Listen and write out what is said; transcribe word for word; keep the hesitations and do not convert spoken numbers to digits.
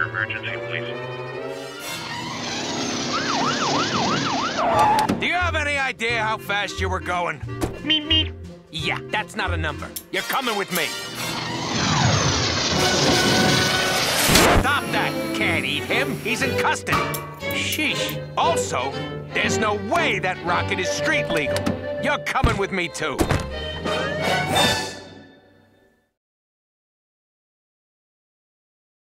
your emergency, please. Do you have any idea how fast you were going? Me, me. Yeah, that's not a number. You're coming with me. Stop that! Can't eat him. He's in custody. Sheesh. Also, there's no way that rocket is street legal. You're coming with me, too.